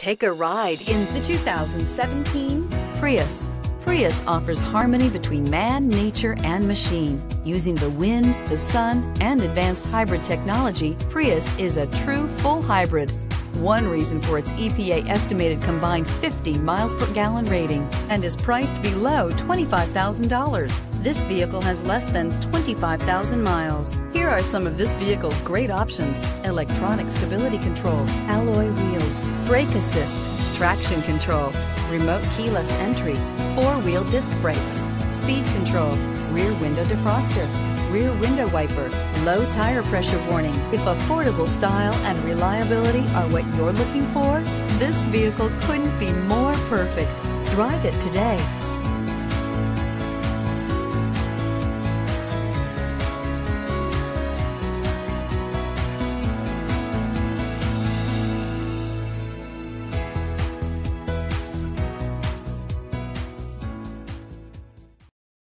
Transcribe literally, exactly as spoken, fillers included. Take a ride in the two thousand seventeen Prius. Prius offers harmony between man, nature, and machine. Using the wind, the sun, and advanced hybrid technology, Prius is a true full hybrid. One reason for its E P A estimated combined fifty miles per gallon rating and is priced below twenty-five thousand dollars. This vehicle has less than twenty-five thousand miles. Here are some of this vehicle's great options: electronic stability control, alloy wheels, brake assist, traction control, remote keyless entry, four-wheel disc brakes, speed control, rear window defroster, rear window wiper, low tire pressure warning. If affordable style and reliability are what you're looking for, this vehicle couldn't be more perfect. Drive it today.